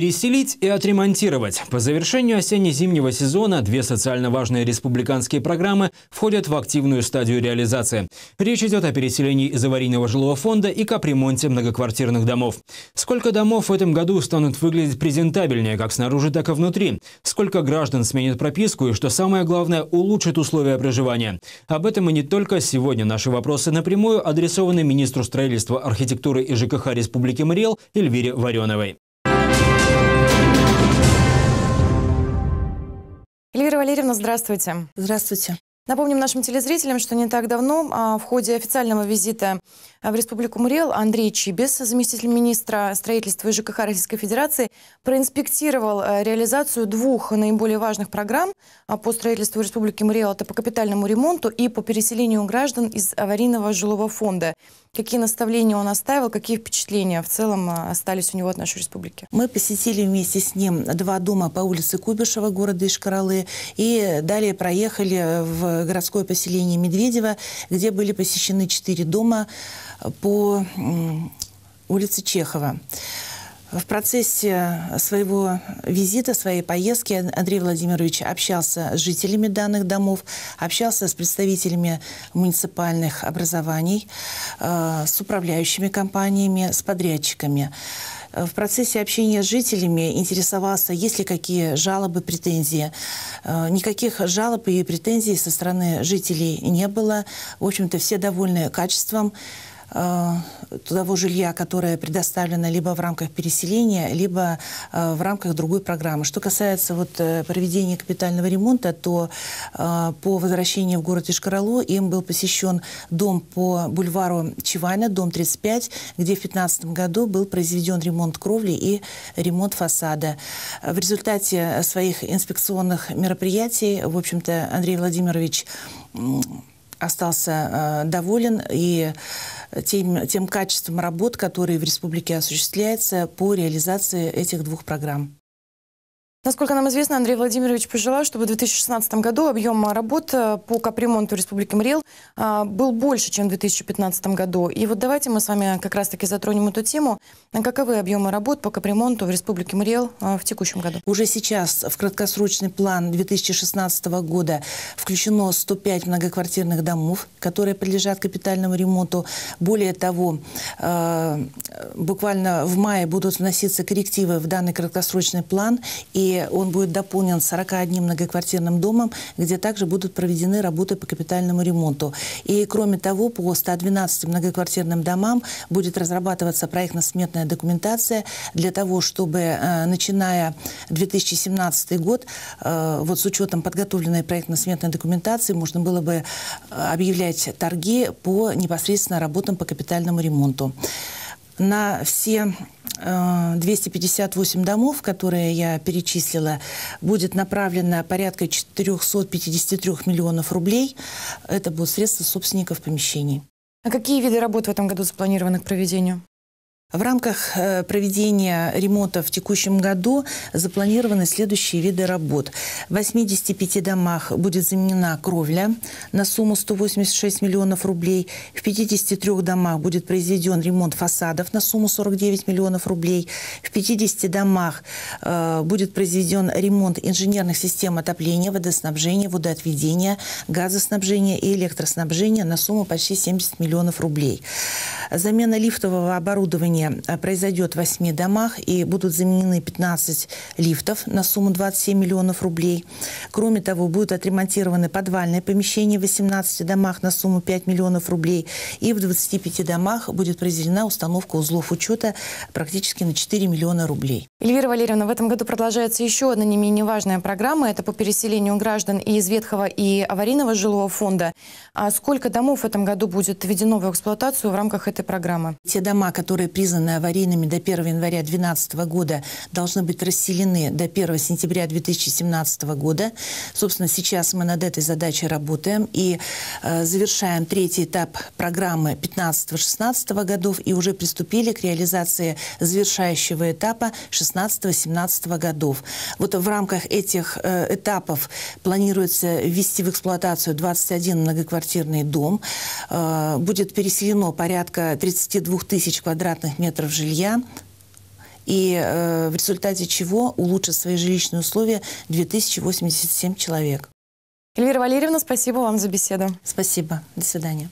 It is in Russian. переселить и отремонтировать. По завершению осенне-зимнего сезона две социально важные республиканские программы входят в активную стадию реализации. Речь идет о переселении из аварийного жилого фонда и капремонте многоквартирных домов. Сколько домов в этом году станут выглядеть презентабельнее, как снаружи, так и внутри? Сколько граждан сменят прописку и, что самое главное, улучшит условия проживания? Об этом и не только. Сегодня наши вопросы напрямую адресованы министру строительства, архитектуры и ЖКХ Республики Марий Эл Эльвире Вареновой. Эльвира Валерьевна, здравствуйте. Здравствуйте. Напомним нашим телезрителям, что не так давно в ходе официального визита в Республику Марий Эл Андрей Чибис, заместитель министра строительства и ЖКХ Российской Федерации, проинспектировал реализацию двух наиболее важных программ по строительству Республики Марий Эл. Это по капитальному ремонту и по переселению граждан из аварийного жилого фонда. Какие наставления он оставил, какие впечатления в целом остались у него от нашей республики? Мы посетили вместе с ним два дома по улице Кубишева города Ишкаралы и далее проехали в городское поселение Медведева, где были посещены 4 дома по улице Чехова. В процессе своего визита, своей поездки Андрей Владимирович общался с жителями данных домов, общался с представителями муниципальных образований, с управляющими компаниями, с подрядчиками. В процессе общения с жителями интересовался, есть ли какие жалобы, претензии. Никаких жалоб и претензий со стороны жителей не было. В общем-то, все довольны качеством того жилья, которое предоставлено либо в рамках переселения, либо в рамках другой программы. Что касается вот проведения капитального ремонта, то по возвращении в город Ишкар-Олу им был посещен дом по бульвару Чивайна, дом 35, где в 2015 году был произведен ремонт кровли и ремонт фасада. В результате своих инспекционных мероприятий, в общем-то, Андрей Владимирович остался доволен и тем качеством работ, которые в республике осуществляются по реализации этих двух программ. Насколько нам известно, Андрей Владимирович пожелал, чтобы в 2016 году объем работ по капремонту Республики Марий Эл был больше, чем в 2015 году. И вот давайте мы с вами как раз-таки затронем эту тему. Каковы объемы работ по капремонту в Республике Марий Эл в текущем году? Уже сейчас в краткосрочный план 2016 года включено 105 многоквартирных домов, которые подлежат капитальному ремонту. Более того, буквально в мае будут вноситься коррективы в данный краткосрочный план, и он будет дополнен 41 многоквартирным домом, где также будут проведены работы по капитальному ремонту. И кроме того, по 112 многоквартирным домам будет разрабатываться проектно-сметная документация для того, чтобы, начиная 2017 год, вот с учетом подготовленной проектно-сметной документации, можно было бы объявлять торги по непосредственно работам по капитальному ремонту. На все 258 домов, которые я перечислила, будет направлено порядка 453 миллионов рублей. Это будут средства собственников помещений. А какие виды работ в этом году запланированы к проведению? В рамках проведения ремонта в текущем году запланированы следующие виды работ. В 85 домах будет заменена кровля на сумму 186 миллионов рублей. В 53 домах будет произведен ремонт фасадов на сумму 49 миллионов рублей. В 50 домах будет произведен ремонт инженерных систем отопления, водоснабжения, водоотведения, газоснабжения и электроснабжения на сумму почти 70 миллионов рублей. Замена лифтового оборудования произойдет в 8 домах и будут заменены 15 лифтов на сумму 27 миллионов рублей. Кроме того, будут отремонтированы подвальные помещения в 18 домах на сумму 5 миллионов рублей. И в 25 домах будет произведена установка узлов учета практически на 4 миллиона рублей. Эльвира Валерьевна, в этом году продолжается еще одна не менее важная программа. Это по переселению граждан из ветхого и аварийного жилого фонда. А сколько домов в этом году будет введено в эксплуатацию в рамках этой программы? Те дома, которые признаны аварийными до 1 января 2012 года, должны быть расселены до 1 сентября 2017 года. Собственно, сейчас мы над этой задачей работаем и завершаем третий этап программы 2015-2016 годов и уже приступили к реализации завершающего этапа 2016-2017 годов. Вот в рамках этих этапов планируется ввести в эксплуатацию 21 многоквартирный дом. Будет переселено порядка 32 тысяч квадратных метров жилья. и в результате чего улучшат свои жилищные условия 2087 человек. Эльвира Валерьевна, спасибо вам за беседу. Спасибо. До свидания.